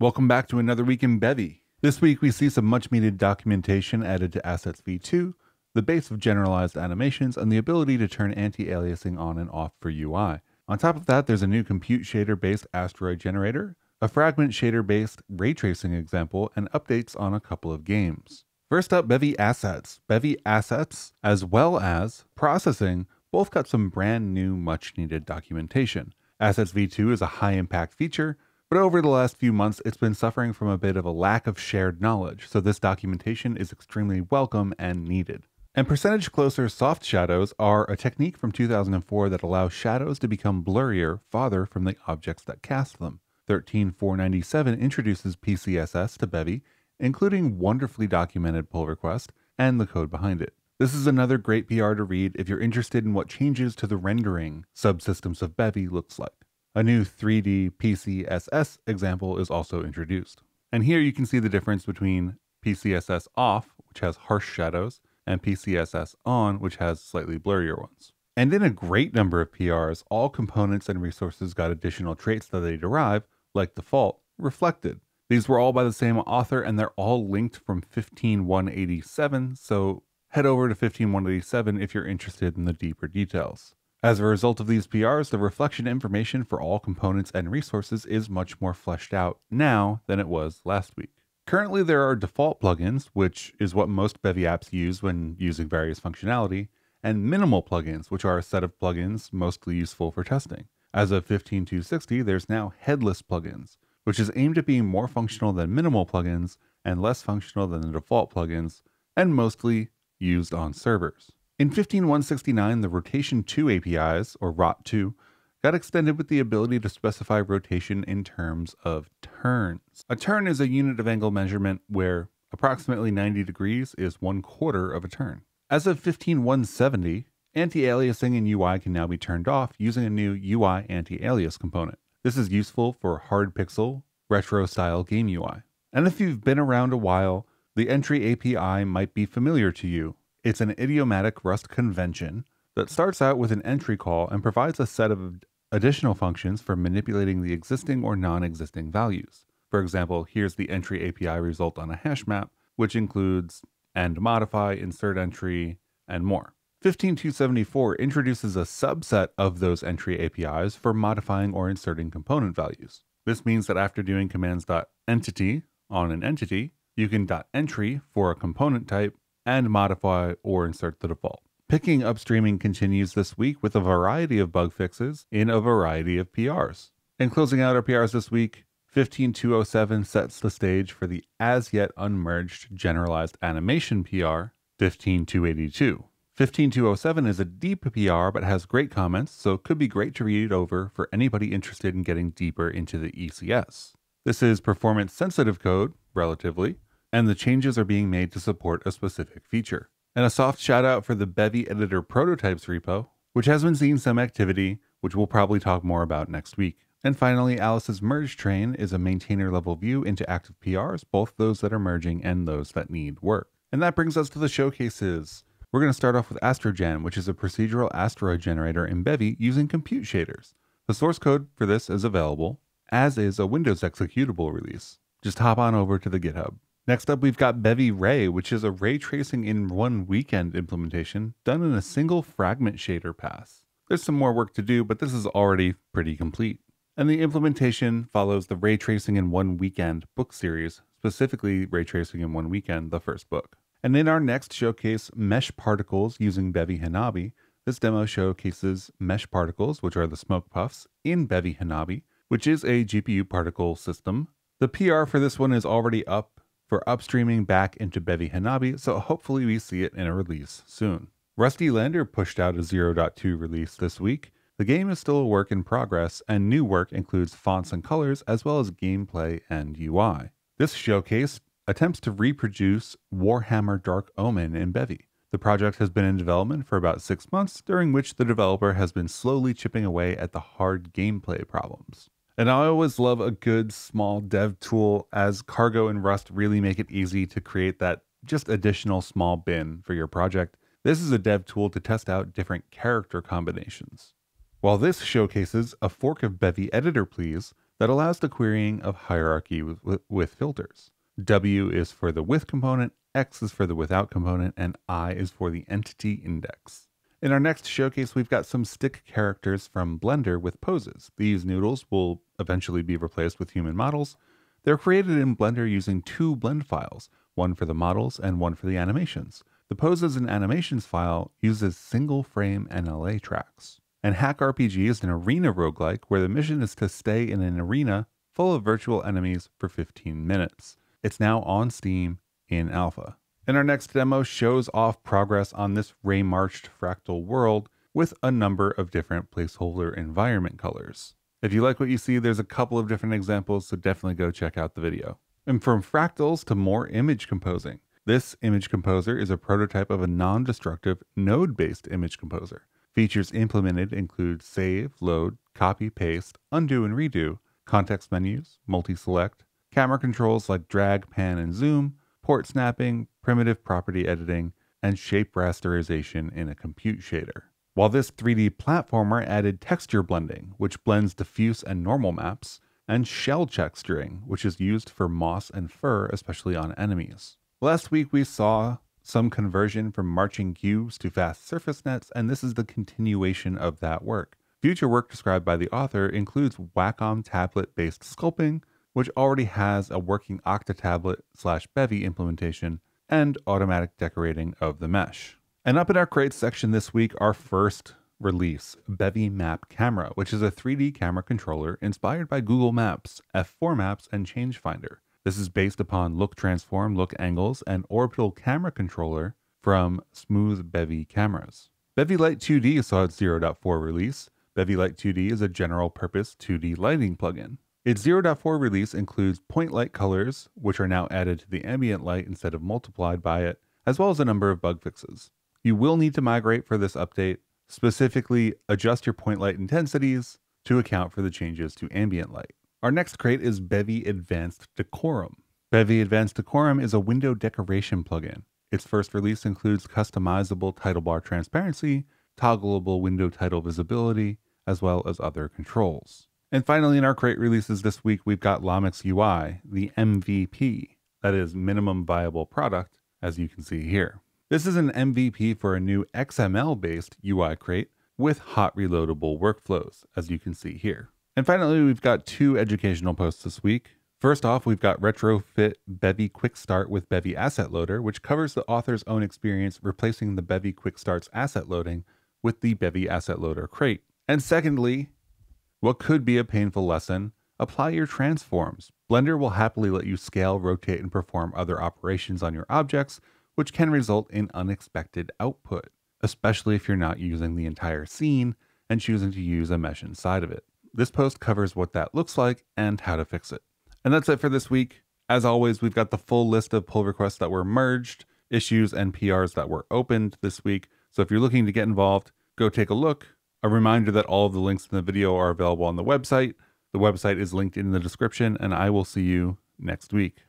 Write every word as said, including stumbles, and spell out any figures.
Welcome back to another week in Bevy. This week we see some much needed documentation added to Assets v two, the base of generalized animations, and the ability to turn anti-aliasing on and off for U I. On top of that, there's a new compute shader-based asteroid generator, a fragment shader-based ray tracing example, and updates on a couple of games. First up, Bevy Assets. Bevy Assets, as well as Processing, both got some brand new, much needed documentation. Assets v two is a high impact feature, but over the last few months, it's been suffering from a bit of a lack of shared knowledge, so this documentation is extremely welcome and needed. And percentage closer soft shadows are a technique from two thousand four that allows shadows to become blurrier farther from the objects that cast them. thirteen four ninety-seven introduces P C S S to Bevy, including wonderfully documented pull request and the code behind it. This is another great P R to read if you're interested in what changes to the rendering subsystems of Bevy looks like. A new three D P C S S example is also introduced. And here you can see the difference between P C S S off, which has harsh shadows, and P C S S on, which has slightly blurrier ones. And in a great number of P Rs, all components and resources got additional traits that they derive, like default, reflected. These were all by the same author, and they're all linked from fifteen one eighty-seven, so head over to fifteen one eighty-seven if you're interested in the deeper details. As a result of these P Rs, the reflection information for all components and resources is much more fleshed out now than it was last week. Currently, there are default plugins, which is what most Bevy apps use when using various functionality, and minimal plugins, which are a set of plugins mostly useful for testing. As of fifteen two sixty, there's now headless plugins, which is aimed at being more functional than minimal plugins and less functional than the default plugins, and mostly used on servers. In fifteen one sixty-nine, the Rotation two A P Is, or Rot two, got extended with the ability to specify rotation in terms of turns. A turn is a unit of angle measurement where approximately ninety degrees is one quarter of a turn. As of fifteen one seventy, anti-aliasing in U I can now be turned off using a new U I anti-alias component. This is useful for hard pixel, retro-style game U I. And if you've been around a while, the entry A P I might be familiar to you. It's an idiomatic Rust convention that starts out with an entry call and provides a set of additional functions for manipulating the existing or non-existing values. For example, here's the entry A P I result on a hash map, which includes and modify, insert entry, and more. fifteen two seventy-four introduces a subset of those entry A P Is for modifying or inserting component values. This means that after doing commands .entity on an entity, you can .entry for a component type and modify or insert the default. Picking upstreaming continues this week with a variety of bug fixes in a variety of P Rs. And closing out our P Rs this week, fifteen two oh seven sets the stage for the as yet unmerged generalized animation P R, fifteen two eighty-two. fifteen two oh seven is a deep P R but has great comments, so it could be great to read over for anybody interested in getting deeper into the E C S. This is performance-sensitive code, relatively, and the changes are being made to support a specific feature. And a soft shout-out for the Bevy Editor Prototypes repo, which has been seeing some activity, which we'll probably talk more about next week. And finally, Alice's Merge Train is a maintainer-level view into active P Rs, both those that are merging and those that need work. And that brings us to the showcases. We're going to start off with AstroGen, which is a procedural asteroid generator in Bevy using compute shaders. The source code for this is available, as is a Windows executable release. Just hop on over to the GitHub. Next up, we've got Bevy Ray, which is a ray tracing in one weekend implementation done in a single fragment shader pass. There's some more work to do, but this is already pretty complete. And the implementation follows the Ray Tracing in One Weekend book series, specifically Ray Tracing in One Weekend, the first book. And in our next showcase, Mesh Particles using Bevy Hanabi. This demo showcases mesh particles, which are the smoke puffs, in Bevy Hanabi, which is a G P U particle system. The P R for this one is already up for upstreaming back into Bevy Hanabi, so hopefully we see it in a release soon. Rusty Lander pushed out a zero point two release this week. The game is still a work in progress, and new work includes fonts and colors, as well as gameplay and U I. This showcase attempts to reproduce Warhammer Dark Omen in Bevy. The project has been in development for about six months, during which the developer has been slowly chipping away at the hard gameplay problems. And I always love a good small dev tool, as Cargo and Rust really make it easy to create that just additional small bin for your project. This is a dev tool to test out different character combinations. While this showcases a fork of Bevy Editor Please, that allows the querying of hierarchy with, with filters. W is for the with component, X is for the without component, and I is for the entity index. In our next showcase, we've got some stick characters from Blender with poses. These noodles will eventually be replaced with human models. They're created in Blender using two blend files, one for the models and one for the animations. The poses and animations file uses single frame N L A tracks. And HackRPG is an arena roguelike where the mission is to stay in an arena full of virtual enemies for fifteen minutes. It's now on Steam in alpha. And our next demo shows off progress on this ray-marched fractal world with a number of different placeholder environment colors. If you like what you see, there's a couple of different examples, so definitely go check out the video. And from fractals to more image composing. This image composer is a prototype of a non-destructive node-based image composer. Features implemented include save, load, copy, paste, undo and redo, context menus, multi-select, camera controls like drag, pan, and zoom, port snapping, primitive property editing, and shape rasterization in a compute shader. While this three D platformer added texture blending, which blends diffuse and normal maps, and shell texturing, which is used for moss and fur, especially on enemies. Last week we saw some conversion from marching cubes to fast surface nets, and this is the continuation of that work. Future work described by the author includes Wacom tablet-based sculpting, which already has a working Octa tablet slash Bevy implementation, and automatic decorating of the mesh. And up in our crates section this week, our first release, Bevy Map Camera, which is a three D camera controller inspired by Google Maps, F four Maps, and Change Finder. This is based upon Look Transform, Look Angles, and Orbital Camera Controller from Smooth Bevy Cameras. Bevy Light two D saw its zero point four release. Bevy Light two D is a general-purpose two D lighting plugin. Its zero point four release includes point light colors, which are now added to the ambient light instead of multiplied by it, as well as a number of bug fixes. You will need to migrate for this update, specifically adjust your point light intensities to account for the changes to ambient light. Our next crate is Bevy Advanced Decorum. Bevy Advanced Decorum is a window decoration plugin. Its first release includes customizable title bar transparency, toggleable window title visibility, as well as other controls. And finally, in our crate releases this week, we've got Lamix U I, the M V P, that is minimum viable product, as you can see here. This is an M V P for a new X M L-based U I crate with hot reloadable workflows, as you can see here. And finally, we've got two educational posts this week. First off, we've got Retrofit Bevy Quick Start with Bevy Asset Loader, which covers the author's own experience replacing the Bevy Quick Start's asset loading with the Bevy Asset Loader crate. And secondly, what could be a painful lesson? Apply your transforms. Blender will happily let you scale, rotate, and perform other operations on your objects, which can result in unexpected output, especially if you're not using the entire scene and choosing to use a mesh inside of it. This post covers what that looks like and how to fix it. And that's it for this week. As always, we've got the full list of pull requests that were merged, issues and P Rs that were opened this week. So if you're looking to get involved, go take a look. A reminder that all of the links in the video are available on the website. The website is linked in the description, and I will see you next week.